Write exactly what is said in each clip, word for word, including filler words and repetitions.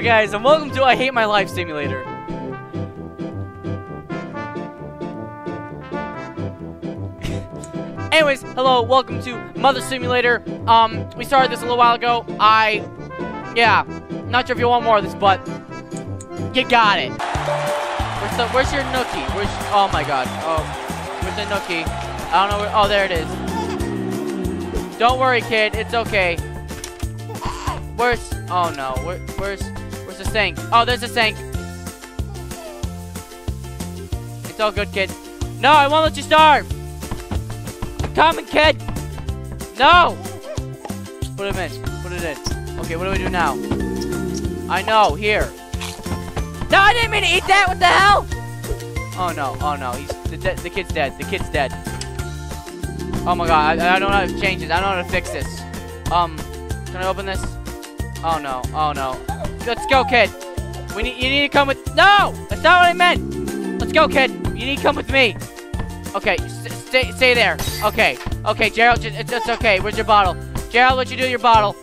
Hello guys, and welcome to I Hate My Life Simulator. Anyways, hello, welcome to Mother Simulator. Um, we started this a little while ago. I, yeah, not sure if you want more of this, but you got it. Where's, the, where's your nookie? Where's, oh my god, oh, where's the nookie? I don't know where, oh, there it is. Don't worry, kid, it's okay. Where's, oh no, Where, where's, where's the sink? Oh, there's the sink. It's all good, kid. No, I won't let you starve. Come on, kid. No. Put him in, put it in. Okay, what do we do now? I know, here. No, I didn't mean to eat that, what the hell? Oh no, oh no, he's, the, the kid's dead, the kid's dead. Oh my god, I, I don't know how to change this, I don't know how to fix this. Um, can I open this? Oh no, oh no. Let's go, kid. We need, you need to come with, no! That's not what I meant. Let's go, kid. You need to come with me. Okay, stay, stay there. Okay, okay, Gerald, it's, it's okay. Where's your bottle? Gerald, what'd you do to your bottle?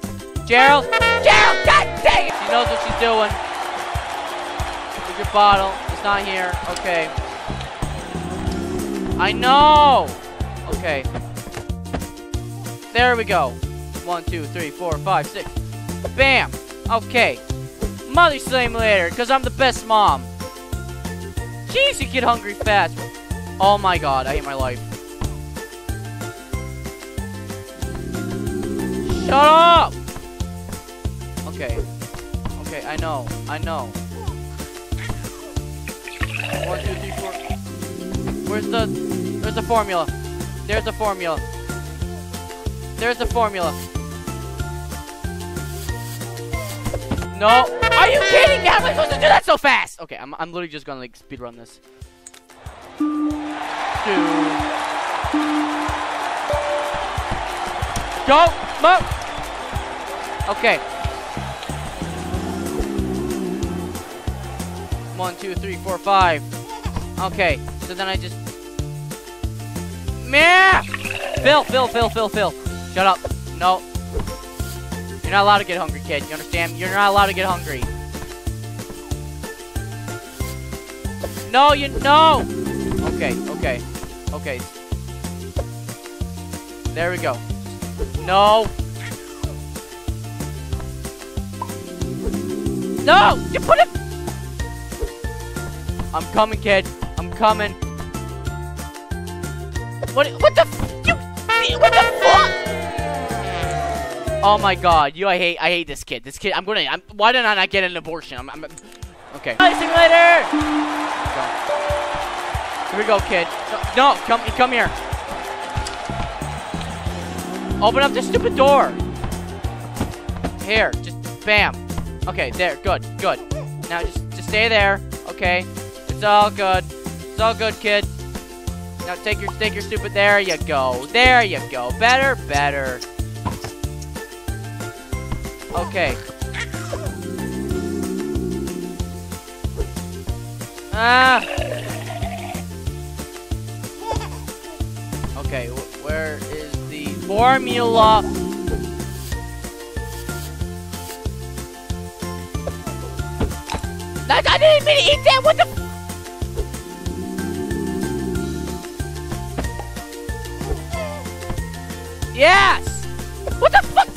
Gerald? Gerald, god dang it! She knows what she's doing. Where's your bottle? It's not here, okay. I know! Okay. There we go. One, two, three, four, five, six. Bam! Okay. Mother Simulator, because I'm the best mom. Jeez, you get hungry fast. Oh my god, I hate my life. Shut up! Okay. Okay, I know. I know. One, two, three, four. Where's the... Where's the formula? There's the formula. There's the formula. No. Are you kidding me? How am I supposed to do that so fast? Okay, I'm, I'm literally just gonna like speedrun this. Two. Go! Mo! Okay. One, two, three, four, five. Okay, so then I just... Meh! Phil, Phil, Phil, Phil, Phil. Shut up. No. You're not allowed to get hungry, kid. You understand? You're not allowed to get hungry. No, you know. Okay, okay, okay. There we go. No. No! You put it. I'm coming, kid. I'm coming. What? What the? You? What the fuck? Oh my god, you, I hate, I hate this kid. This kid, I'm gonna, I'm, why did I not get an abortion? I'm, I'm okay. Simulator! Here we go, kid. No, come, come here. Open up this stupid door. Here, just, bam. Okay, there, good, good. Now just, just stay there, okay? It's all good. It's all good, kid. Now take your, take your stupid, there you go. There you go, better, better. Okay. Ah. Okay, wh where is the formula? I, I didn't mean to eat that. What the? Yes. What the fuck?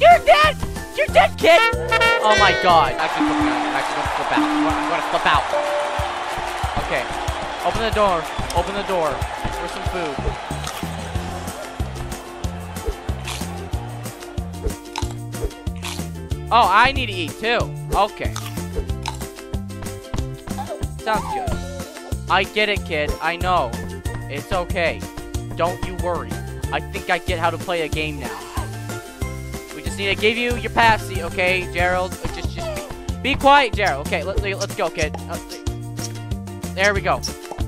You're dead. You're dead, kid! Oh my god. I keep flipping out. I keep flipping out. I'm gonna flip out. Okay. Open the door. Open the door. For some food. Oh, I need to eat too. Okay. Sounds good. I get it, kid. I know. It's okay. Don't you worry. I think I get how to play a game now. Need to give you your passy, okay, Gerald? Just, just be, be quiet, Gerald. Okay, let, let, let's go, kid. Let's, there we go.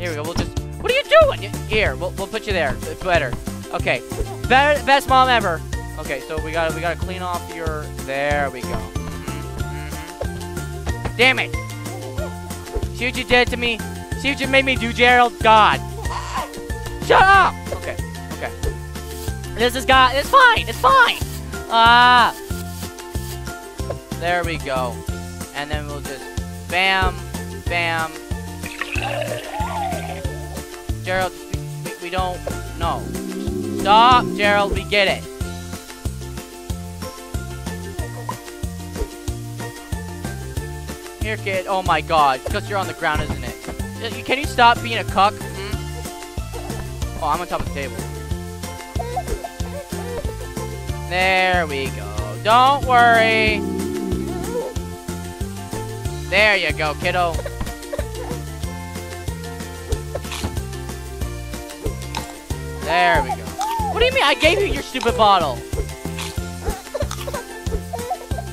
Here we go. We'll just. What are you doing? Here, we'll, we'll put you there. It's better. Okay. Better, best mom ever. Okay, so we gotta, we gotta clean off your. There we go. Mm-hmm. Damn it! See what you did to me. See what you made me do, Gerald. God. Shut up. Okay. Okay. This is God. It's fine. It's fine. Ah! There we go. and then we'll just bam, bam. Gerald, we, we don't know. Stop, Gerald, we get it. Here, kid. Oh my god. Because you're on the ground, isn't it? Can you stop being a cuck? Mm? Oh, I'm on top of the table. There we go. Don't worry. There you go, kiddo. There we go. What do you mean? I gave you your stupid bottle.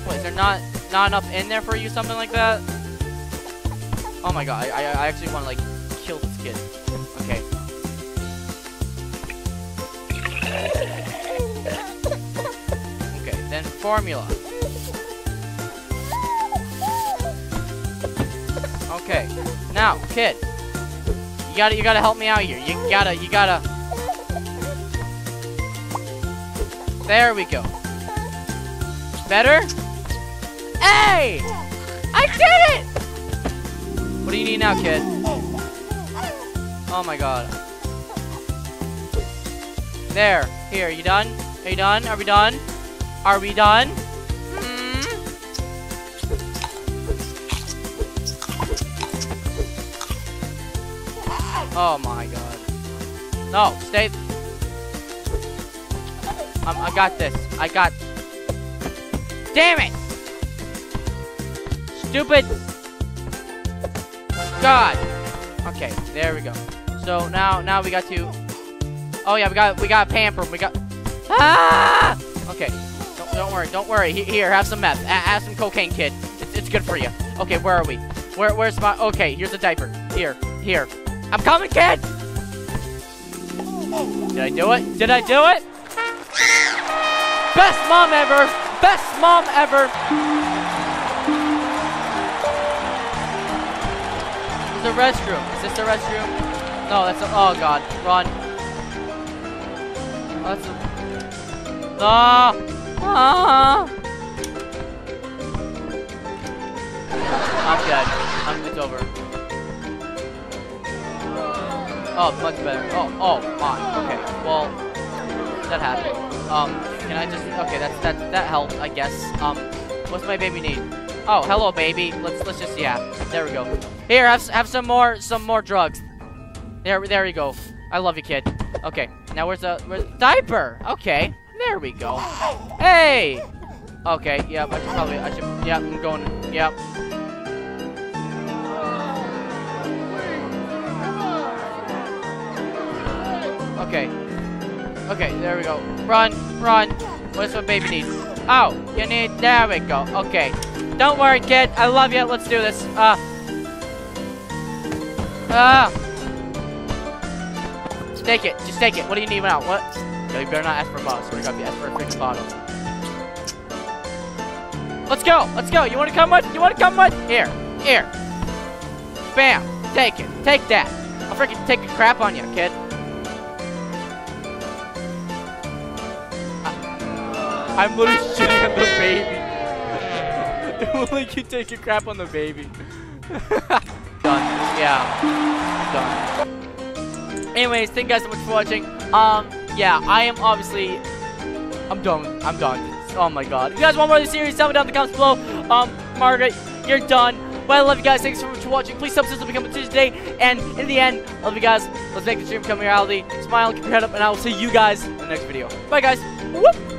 What, is there not... not enough in there for you, something like that? Oh my god, I, I, I actually want to, like, kill this kid. Okay. Okay, then formula. Okay, now, kid. You gotta, you gotta help me out here. You gotta, you gotta. There we go. Better? Hey! I did it! What do you need now, kid? Oh my god. There. Here, you done? Are you done? Are we done? Are we done? Mm. Oh my god. No, stay. Um, I got this. I got. Damn it! Stupid! God! Okay, there we go. So now, now we got to. Oh yeah, we got, we got pamper. We got. Ah! Okay. Don't, don't worry. Don't worry. Here, have some meth. Have some cocaine, kid. It's, it's good for you. Okay, where are we? Where, where's my? Okay, here's a diaper. Here, here. I'm coming, kid. Did I do it? Did I do it? Best mom ever. Best mom ever. The restroom. Is this the restroom? No, that's a, oh god. Run. Oh, that's a, ah, ah. I'm dead. I'm it's over. Oh, much better. Oh, oh my. Okay. Well, that happened. Um, can I just? Okay, that's that. That helped, I guess. Um, what's my baby need? Oh, hello, baby. Let's let's just yeah. There we go. Here, have have some more some more drugs. There there you go. I love you, kid. Okay. Now where's the where's the diaper? Okay. There we go. Hey. Okay. Yep. I should probably. I should. Yep. I'm going. Yep. Okay. Okay. There we go. Run, run. What's what baby needs? Oh, you need. There we go. Okay. Don't worry, kid. I love you. Let's do this. Uh. Uh. Just take it. Just take it. What do you need now? What? No, you better not ask for a bottle. So we're gonna be asked for a freaking bottle. Let's go. Let's go. You want to come with? You want to come with? Here. Here. Bam. Take it. Take that. I'll freaking take a crap on you, kid. Uh. I'm literally shitting on the baby. It won't let you take a crap on the baby. Done. Yeah. Done. Anyways, thank you guys so much for watching. Um, yeah, I am obviously... I'm done. I'm done. Oh my god. If you guys want more of this series, tell me down in the comments below. Um, Margaret, you're done. But I love you guys. Thanks so much for watching. Please subscribe to become a teacher today. And in the end, I love you guys. Let's make the dream become a reality. Smile, keep your head up, and I will see you guys in the next video. Bye, guys. Whoop.